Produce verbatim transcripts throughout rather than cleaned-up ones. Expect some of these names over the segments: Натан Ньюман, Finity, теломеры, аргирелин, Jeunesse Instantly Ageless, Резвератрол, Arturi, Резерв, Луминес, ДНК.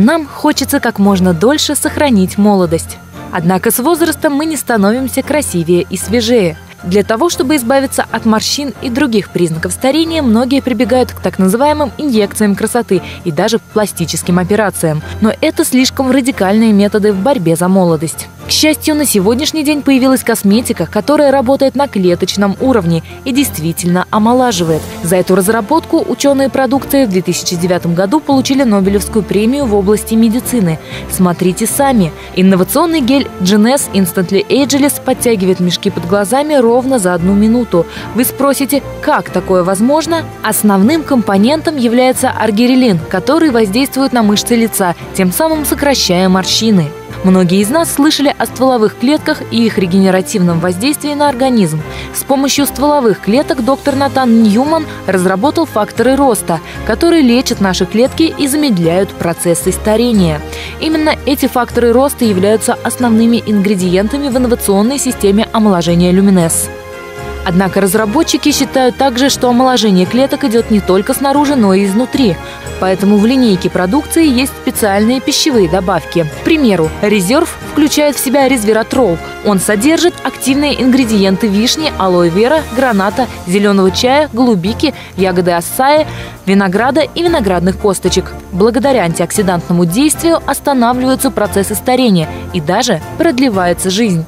Нам хочется как можно дольше сохранить молодость. Однако с возрастом мы не становимся красивее и свежее. Для того, чтобы избавиться от морщин и других признаков старения, многие прибегают к так называемым инъекциям красоты и даже пластическим операциям. Но это слишком радикальные методы в борьбе за молодость. К счастью, на сегодняшний день появилась косметика, которая работает на клеточном уровне и действительно омолаживает. За эту разработку ученые продукции в две тысячи девятом году получили Нобелевскую премию в области медицины. Смотрите сами. Инновационный гель Jeunesse Instantly Ageless подтягивает мешки под глазами ровно за одну минуту. Вы спросите, как такое возможно? Основным компонентом является аргирелин, который воздействует на мышцы лица, тем самым сокращая морщины. Многие из нас слышали о стволовых клетках и их регенеративном воздействии на организм. С помощью стволовых клеток доктор Натан Ньюман разработал факторы роста, которые лечат наши клетки и замедляют процессы старения. Именно эти факторы роста являются основными ингредиентами в инновационной системе омоложения Луминес. Однако разработчики считают также, что омоложение клеток идет не только снаружи, но и изнутри. Поэтому в линейке продукции есть специальные пищевые добавки. К примеру, Резерв включает в себя резвератрол. Он содержит активные ингредиенты вишни, алоэ вера, граната, зеленого чая, голубики, ягоды ассаи, винограда и виноградных косточек. Благодаря антиоксидантному действию останавливаются процессы старения и даже продлевается жизнь.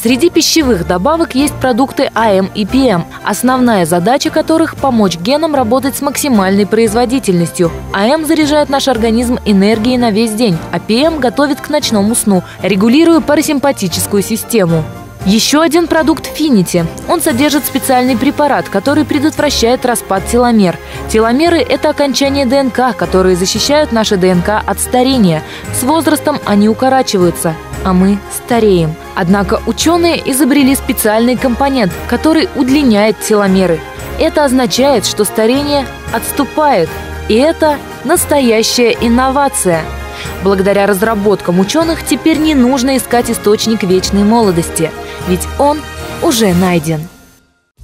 Среди пищевых добавок есть продукты А М и П М, основная задача которых – помочь генам работать с максимальной производительностью. А М заряжает наш организм энергией на весь день, а П М готовит к ночному сну, регулируя парасимпатическую систему. Еще один продукт – Finity. Он содержит специальный препарат, который предотвращает распад теломер. Теломеры – это окончания Д Н К, которые защищают наши Д Н К от старения. С возрастом они укорачиваются, а мы стареем. Однако ученые изобрели специальный компонент, который удлиняет теломеры. Это означает, что старение отступает. И это настоящая инновация. Благодаря разработкам ученых теперь не нужно искать источник вечной молодости, ведь он уже найден.